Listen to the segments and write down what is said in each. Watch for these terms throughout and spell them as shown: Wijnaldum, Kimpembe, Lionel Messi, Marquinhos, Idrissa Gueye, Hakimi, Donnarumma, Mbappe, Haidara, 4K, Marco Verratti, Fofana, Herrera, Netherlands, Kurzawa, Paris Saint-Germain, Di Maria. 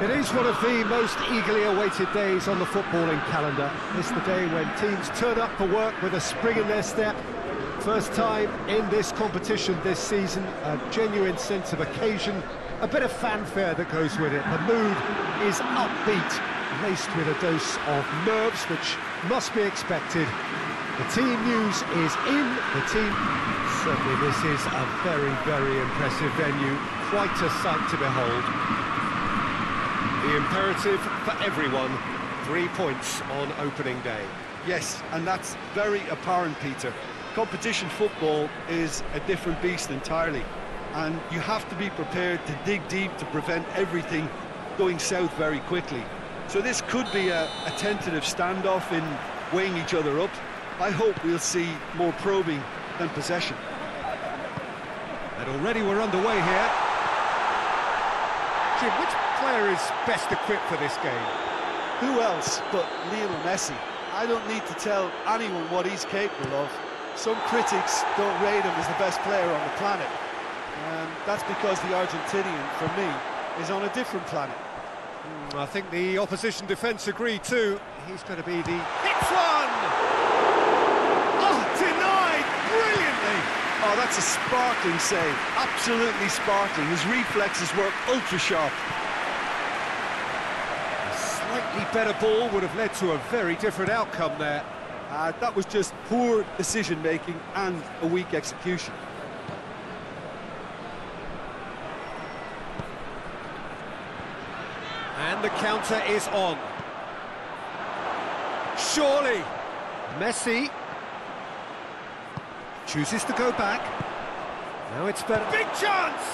It is one of the most eagerly awaited days on the footballing calendar. It's the day when teams turn up for work with a spring in their step. First time in this competition this season, a genuine sense of occasion, a bit of fanfare that goes with it. The mood is upbeat, laced with a dose of nerves, which must be expected. The team news is in, the team... Certainly this is a very, very impressive venue, quite a sight to behold. The imperative for everyone, 3 points on opening day. Yes, and that's very apparent, Peter. Competition football is a different beast entirely, and you have to be prepared to dig deep to prevent everything going south very quickly. So this could be a tentative standoff in weighing each other up. I hope we'll see more probing than possession. And already we're underway here. Jim, which player is best equipped for this game? Who else but Lionel Messi? I don't need to tell anyone what he's capable of. Some critics don't rate him as the best player on the planet. And that's because the Argentinian, for me, is on a different planet. I think the opposition defence agree too. He's going to be the... Hits one! Oh, that's a sparkling save, absolutely sparkling. His reflexes work ultra-sharp. A slightly better ball would have led to a very different outcome there. That was just poor decision-making and a weak execution. And the counter is on. Surely! Messi... chooses to go back. Now it's better. Big chance!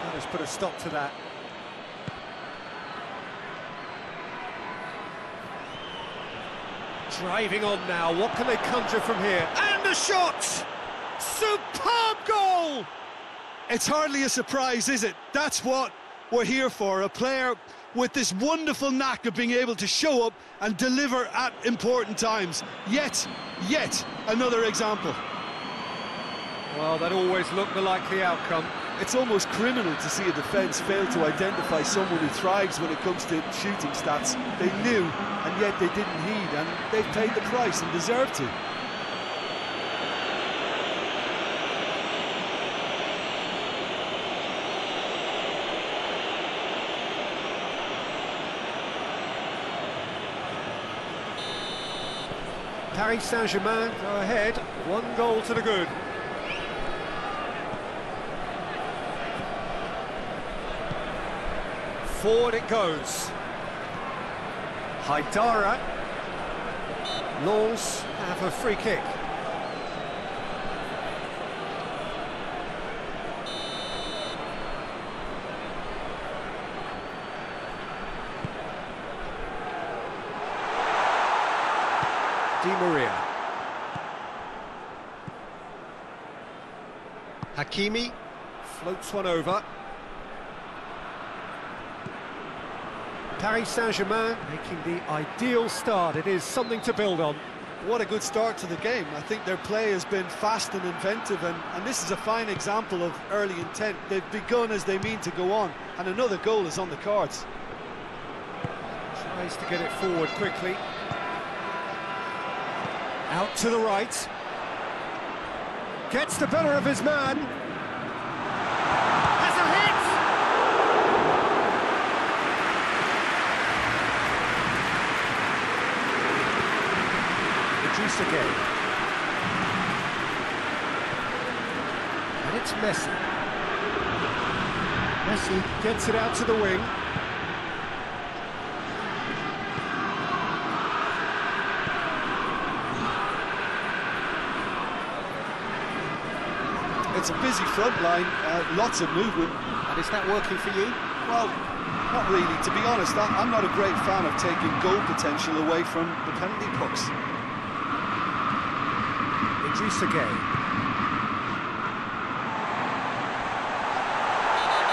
That has put a stop to that. Driving on now. What can they conjure from here? And the shot! Superb goal! It's hardly a surprise, is it? That's what we're here for, a player with this wonderful knack of being able to show up and deliver at important times. Yet another example. Well, that always looked the likely outcome. It's almost criminal to see a defence fail to identify someone who thrives when it comes to shooting stats. They knew, and yet they didn't heed, and they paid the price and deserved to. Paris Saint-Germain go ahead, 1 goal to the good. Forward it goes. Haidara. Lons have a free kick. Di Maria. Hakimi floats one over. Paris Saint-Germain making the ideal start. It is something to build on. What a good start to the game. I think their play has been fast and inventive, and this is a fine example of early intent. They've begun as they mean to go on, and another goal is on the cards. Tries to get it forward quickly. Out to the right. Gets the better of his man. Has a hit! Idrissa Gueye. And it's Messi. Messi gets it out to the wing. It's a busy front line, lots of movement. And is that working for you? Well, not really. To be honest, I'm not a great fan of taking goal potential away from the penalty box. Idrissa Gueye.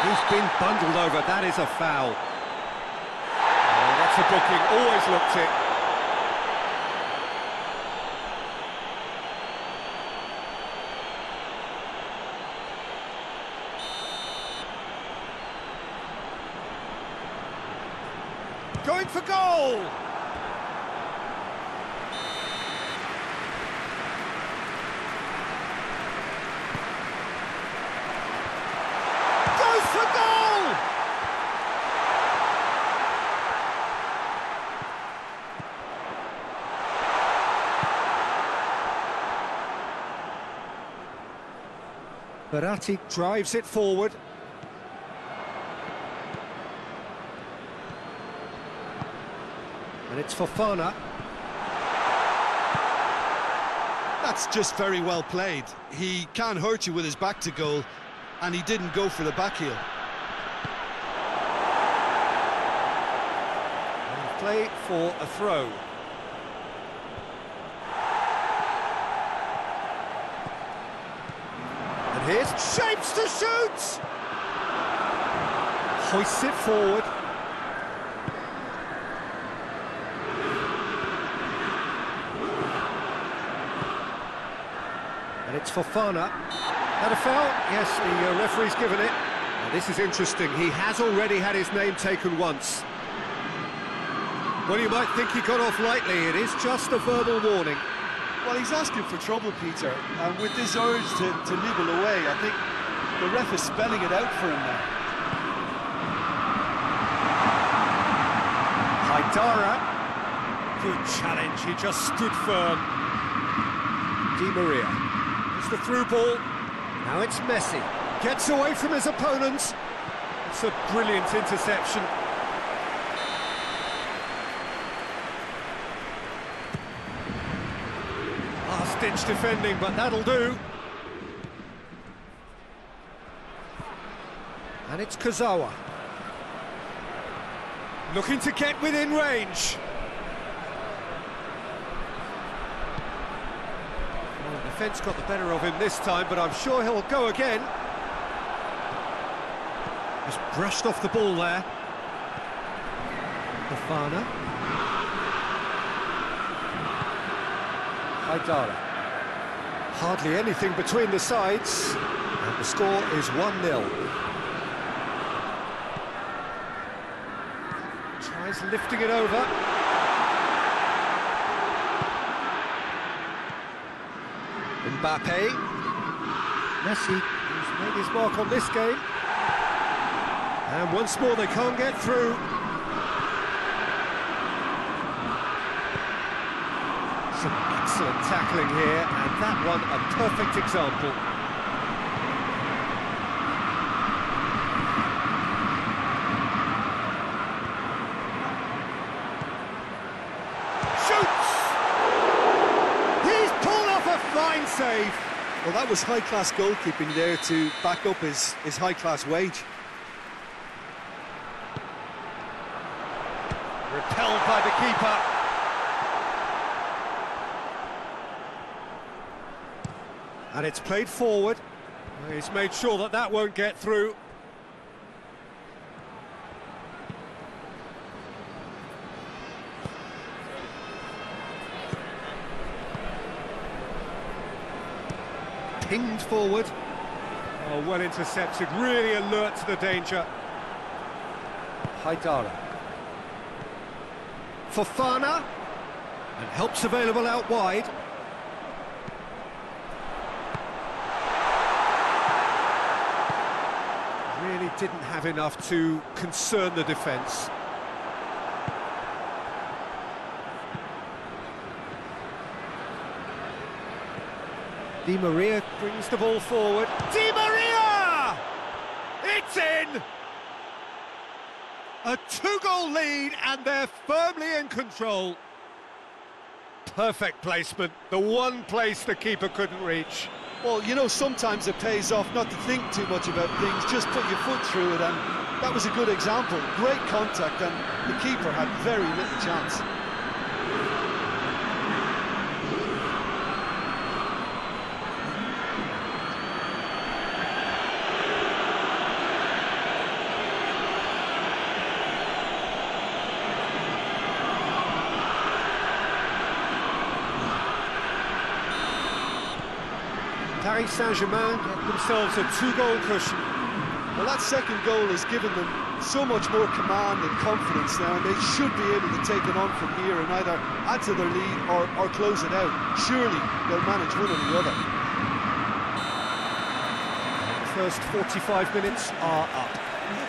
He's been bundled over. That is a foul. Oh, That's a booking, always looked it. Going for goal! Goes for goal! Verratti drives it forward. And it's Fofana. That's just very well played. He can hurt you with his back to goal, and he didn't go for the back heel. And play for a throw. And here's shapes to shoot! Hoists it forward. And it's Fofana. Had a foul? Yes, the referee's given it. Now, this is interesting. He has already had his name taken once. Well, you might think he got off lightly. It is just a verbal warning. Well, he's asking for trouble, Peter. And with this urge to nibble away, I think the ref is spelling it out for him now. Haidara. Good challenge. He just stood firm. Di Maria. The through ball. Now it's Messi. Gets away from his opponents. It's a brilliant interception. Last-ditch defending, but that'll do. And it's Kurzawa. Looking to get within range. Defence got the better of him this time, but I'm sure he'll go again. Just brushed off the ball there. Fofana. Haidara. Hardly anything between the sides. And the score is 1-0. Tries lifting it over. Mbappe. Messi has made his mark on this game. And once more they can't get through. Some excellent tackling here, and that one a perfect example. Save. Well, that was high-class goalkeeping there to back up his high-class wage. Repelled by the keeper. And it's played forward. He's made sure that that won't get through. Pinged forward. Oh, well intercepted, really alert to the danger. Haidara. Fofana. And help's available out wide. Really didn't have enough to concern the defence. Di Maria brings the ball forward. Di Maria! It's in! A two-goal lead, and they're firmly in control. Perfect placement, the one place the keeper couldn't reach. Well, you know, sometimes it pays off not to think too much about things, just put your foot through it, and that was a good example. Great contact, and the keeper had very little chance. Paris Saint-Germain got themselves a two-goal cushion. Well, that second goal has given them so much more command and confidence now, and they should be able to take it on from here and either add to their lead or close it out. Surely they'll manage one or the other. The first 45 minutes are up.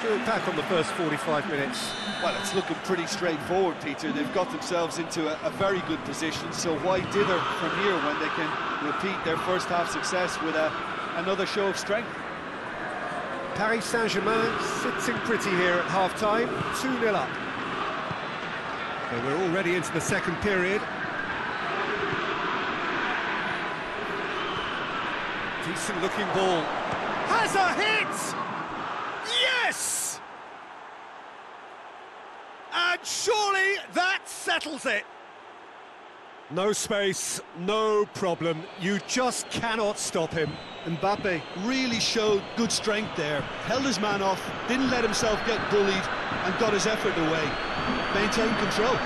Doing back on the first 45 minutes. Well, it's looking pretty straightforward, Peter. They've got themselves into a very good position, so why dither from here when they can repeat their first half success with another show of strength? Paris Saint-Germain sitting pretty here at half-time, 2-0 up. So we're already into the second period. Decent-looking ball. Has a hit! Yes! And surely that settles it. No space, no problem. You just cannot stop him. Mbappe really showed good strength there. Held his man off, didn't let himself get bullied, and got his effort away. Maintained control.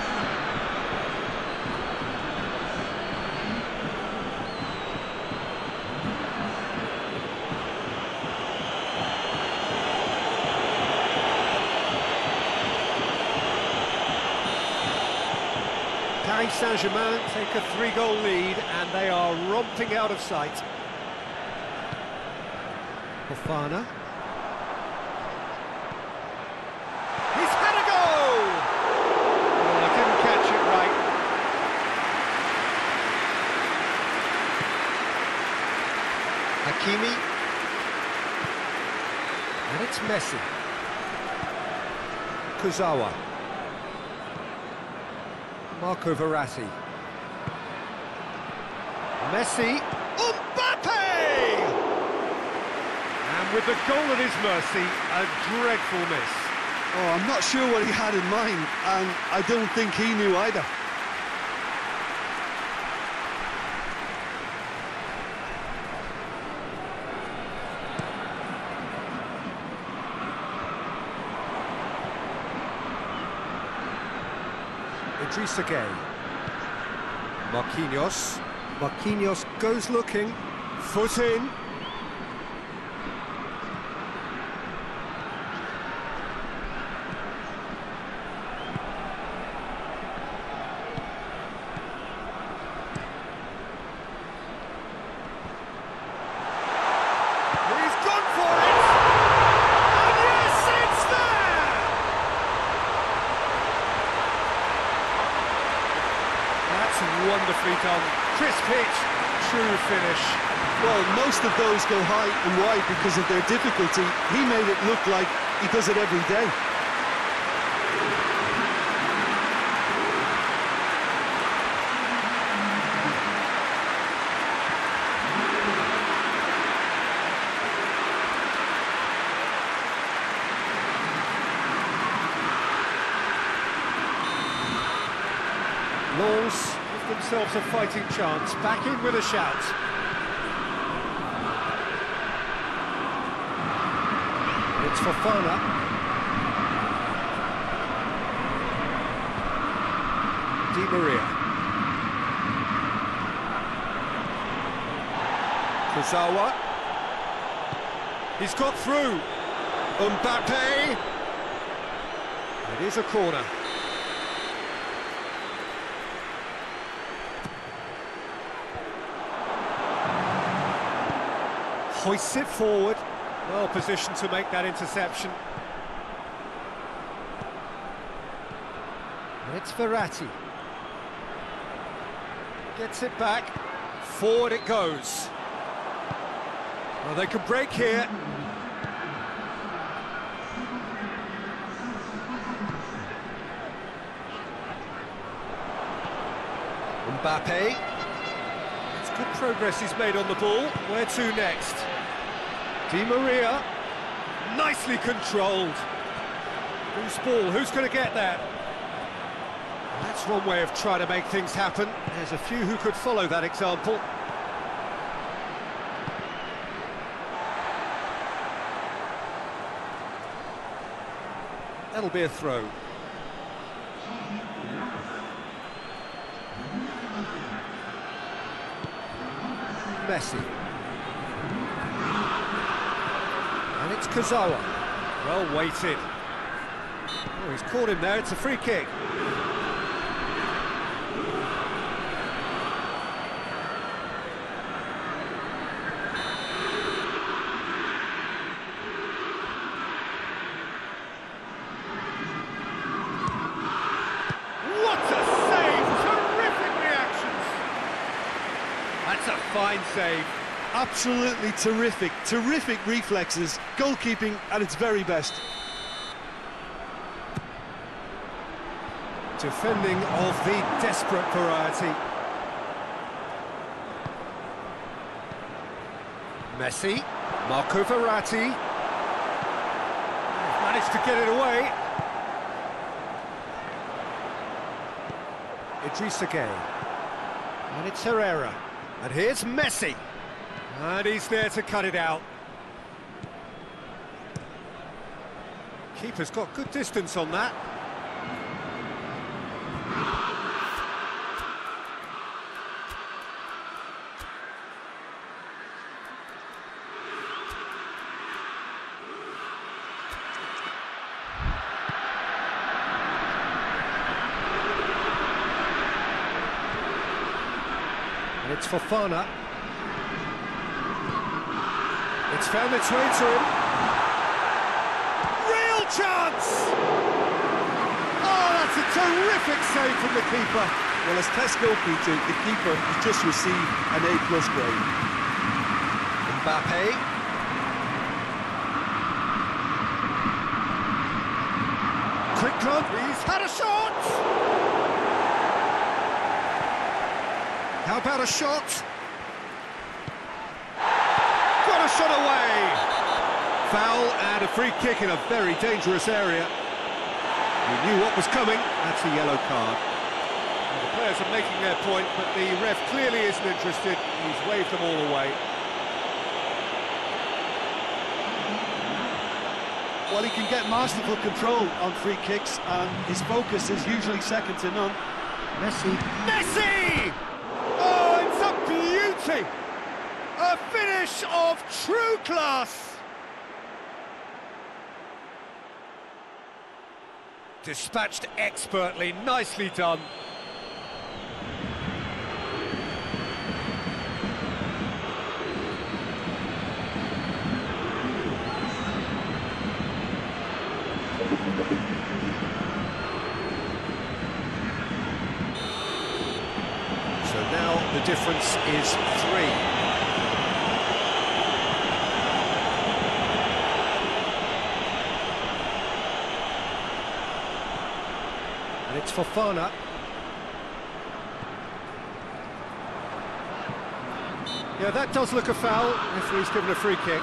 Paris Saint-Germain take a three-goal lead, and they are romping out of sight. Fofana. He's had a goal! Well, I didn't catch it right. Hakimi. And it's Messi. Kurzawa. Marco Verratti. Messi. Mbappe! And with the goal at his mercy, a dreadful miss. Oh, I'm not sure what he had in mind, and I don't think he knew either. Idrissa Gueye. Marquinhos. Marquinhos goes looking. Foot in. Wonderfully done, crisp pitch, true finish. Well, most of those go high and wide because of their difficulty. He made it look like he does it every day. Lawns give themselves a fighting chance, back in with a shout. It's Fofana. Di Maria. Kurzawa. He's got through. Mbappe. It is a corner. Hoists it forward, well positioned to make that interception. And it's Verratti. Gets it back, forward it goes. Well, they can break here. Mbappe. It's good progress he's made on the ball. Where to next? Di Maria, nicely controlled. Whose ball? Who's going to get that? That's one way of trying to make things happen. There's a few who could follow that example. That'll be a throw. Messi. it's Kurzawa. Well weighted. Oh, he's caught him there, it's a free kick. Fine save. Absolutely terrific. Terrific reflexes. Goalkeeping at its very best. Defending of the desperate variety. Messi. Marco Verratti. Managed to get it away. Idrissa Gueye. And it's Herrera. And here's Messi, and he's there to cut it out. Keeper's got good distance on that. It's Fofana. It's found its way to him. Real chance! Oh, that's a terrific save from the keeper. Well, as test goalkeeper, the keeper has just received an A+ grade. Mbappe. Quick run. He's had a shot! How about a shot? Got a shot away! Foul and a free kick in a very dangerous area. He knew what was coming. That's a yellow card. Well, the players are making their point, but the ref clearly isn't interested. He's waved them all away. Well, he can get masterful control on free kicks, and his focus is usually second to none. Messi. Messi! A finish of true class. Dispatched expertly, nicely done. The difference is 3. And it's Fofana. Yeah, that does look a foul if he's given a free kick.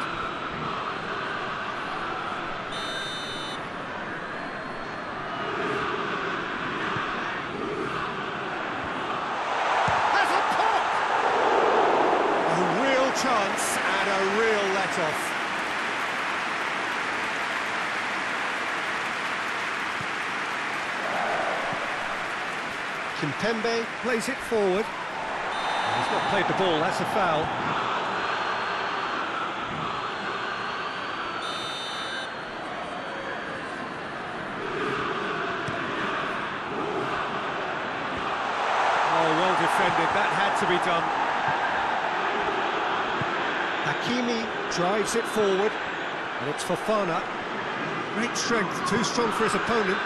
Chance and a real let-off. Kimpembe plays it forward. He's not played the ball, that's a foul. Oh, well defended, that had to be done. Hakimi drives it forward, and it's Fofana. Great strength, too strong for his opponent.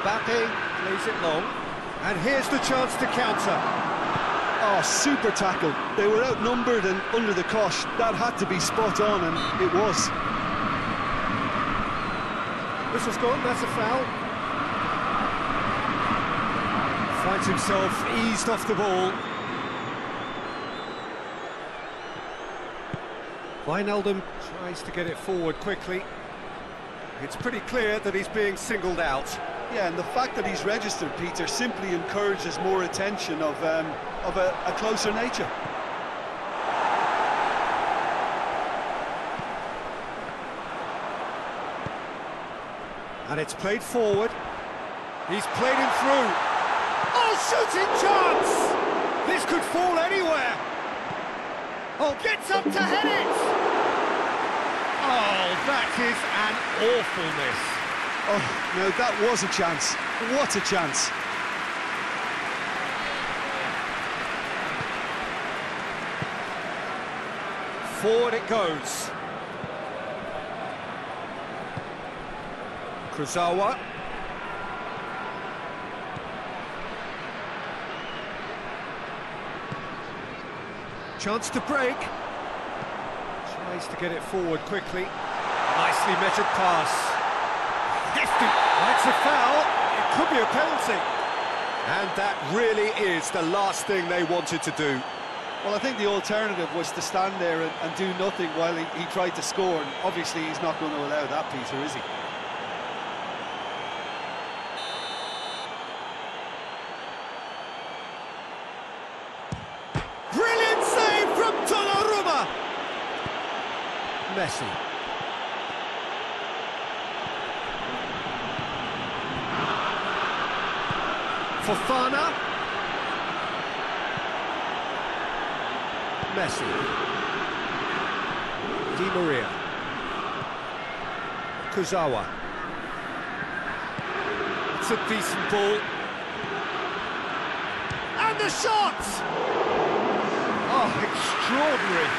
Mbappe plays it long, and here's the chance to counter. Oh, super tackle. They were outnumbered and under the cosh. That had to be spot on, and it was. Whistle's gone, that's a foul. Finds himself eased off the ball. Wijnaldum tries to get it forward quickly. It's pretty clear that he's being singled out. Yeah, and the fact that he's registered, Peter, simply encourages more attention of a closer nature. And it's played forward. He's played him through. Oh, shooting chance! This could fall anywhere. Oh, gets up to head it! Oh, that is an awful miss. Oh, no, that was a chance. What a chance. Forward it goes. Kurzawa. Chance to break. Tries to get it forward quickly. Nicely measured pass. Hefty. That's a foul. It could be a penalty. And that really is the last thing they wanted to do. Well, I think the alternative was to stand there and do nothing while he tried to score, and obviously he's not going to allow that, Peter, is he? Brilliant save from Donnarumma! Messi. Fofana. Messi. Di Maria. Kurzawa. It's a decent ball. And the shot! Oh, extraordinary.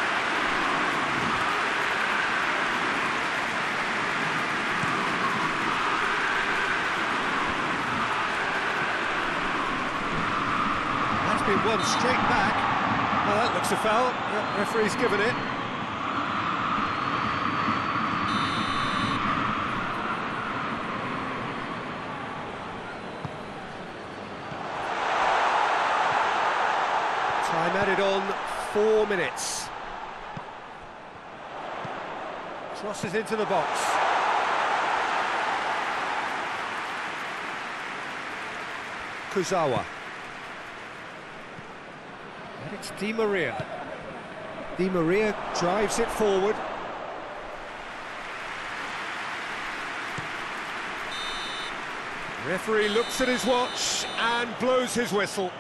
That's been won straight back. Oh, that looks a foul. Yep, referee's given it. Time added on, 4 minutes. Crosses into the box. Kurzawa. It's Di Maria. Di Maria drives it forward. Referee looks at his watch and blows his whistle.